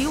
Do you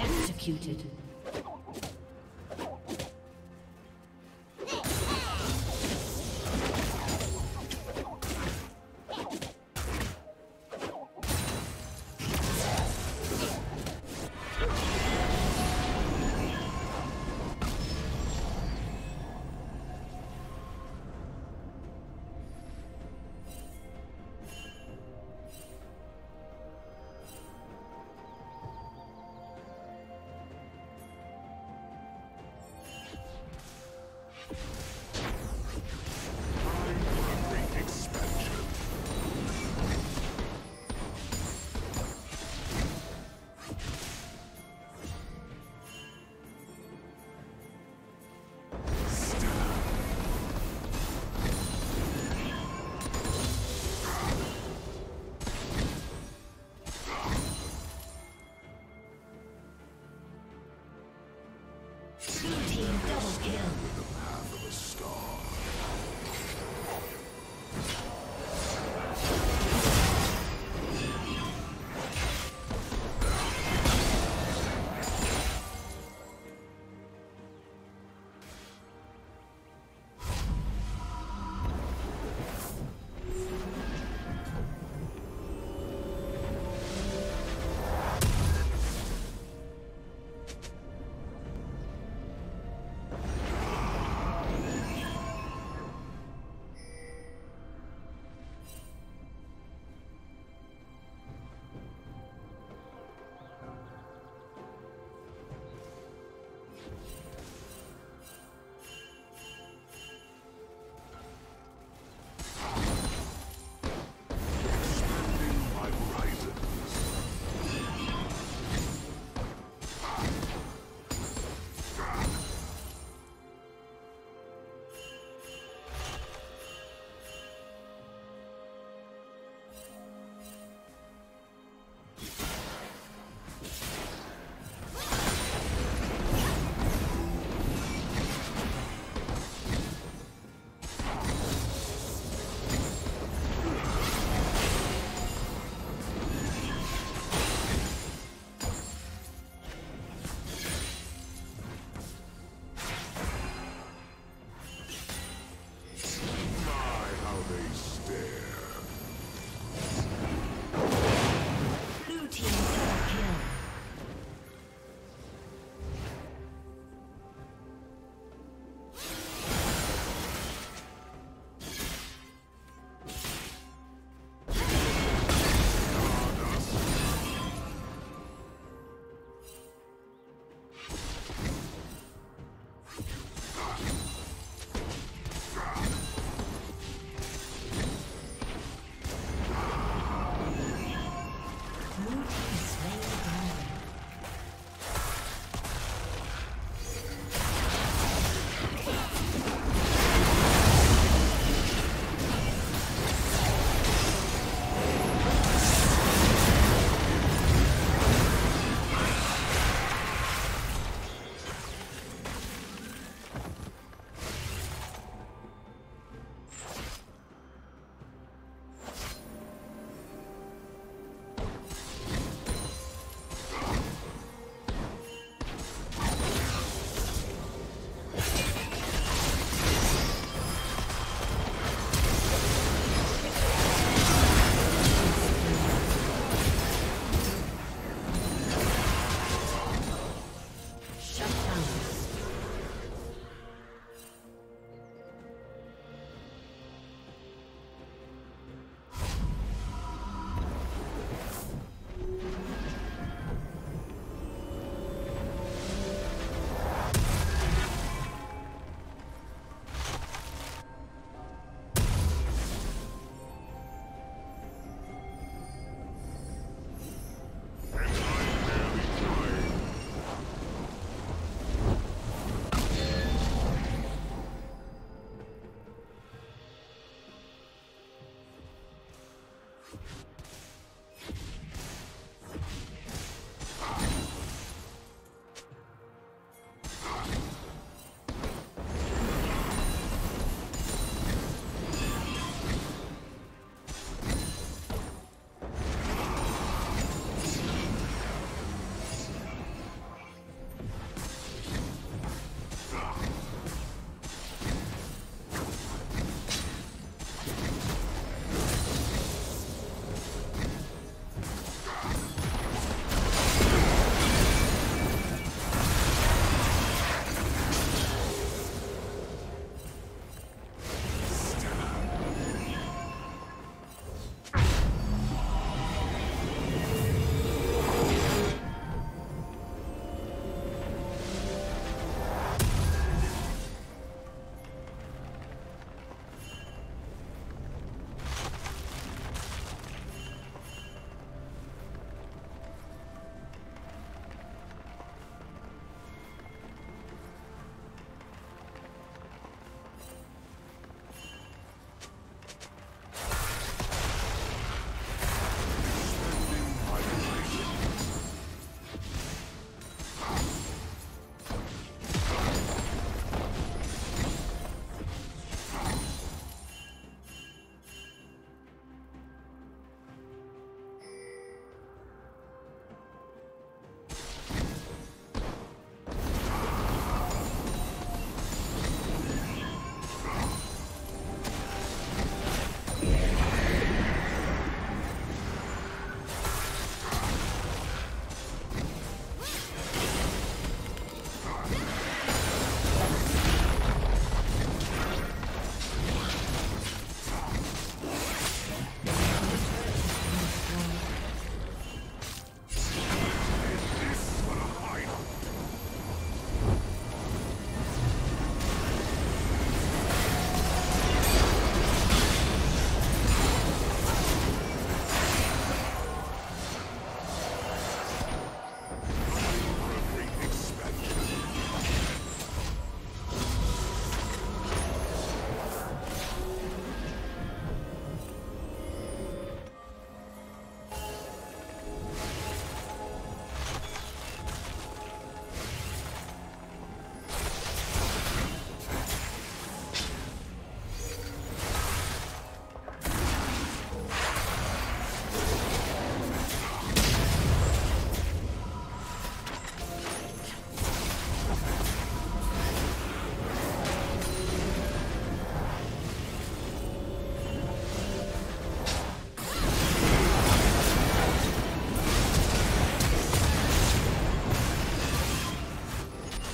Executed.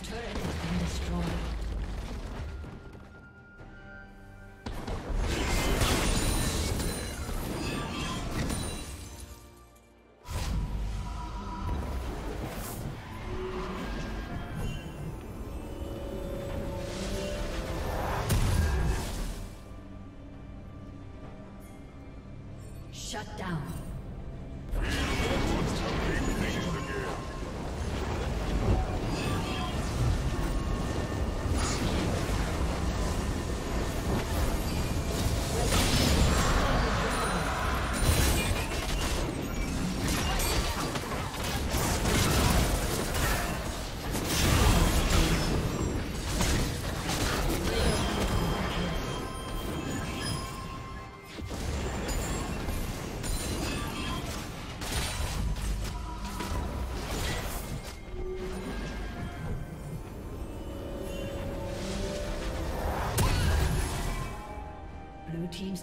team's turret has been destroyed. Shut down. Team's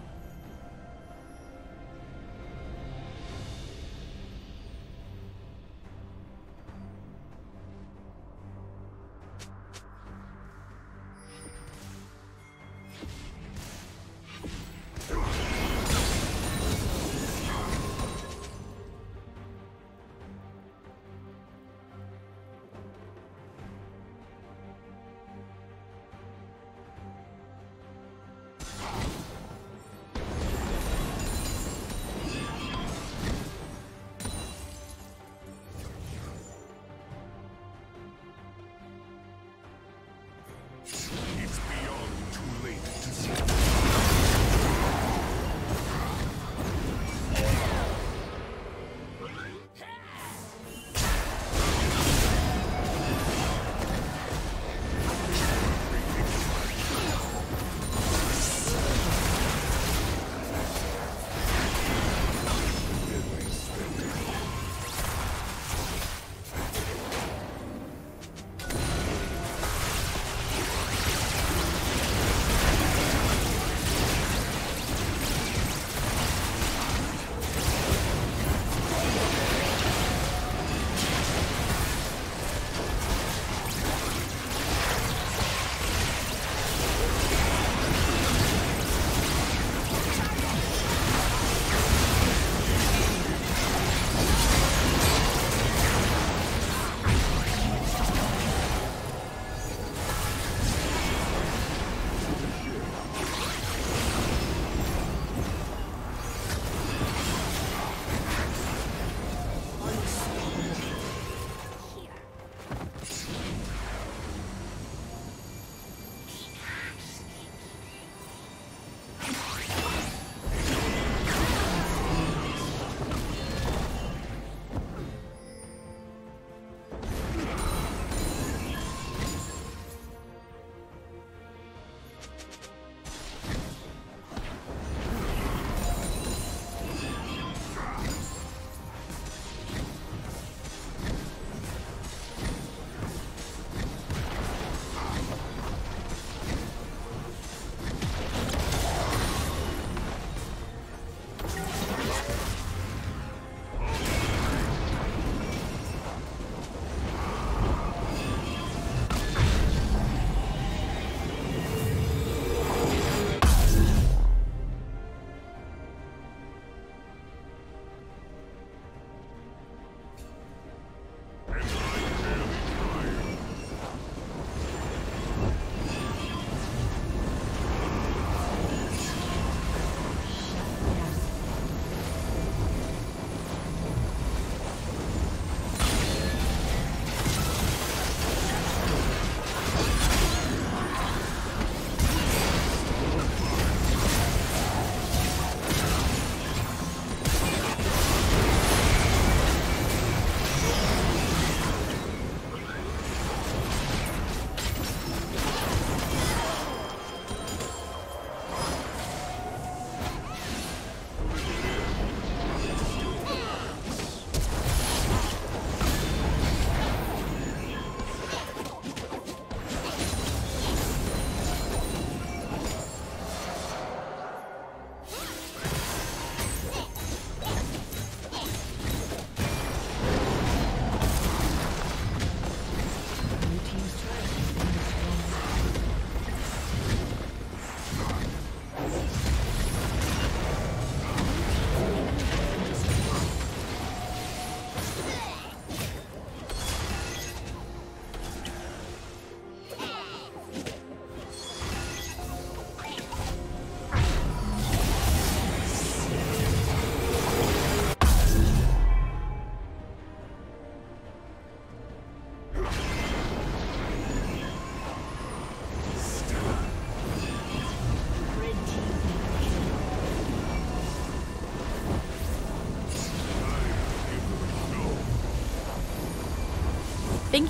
Thank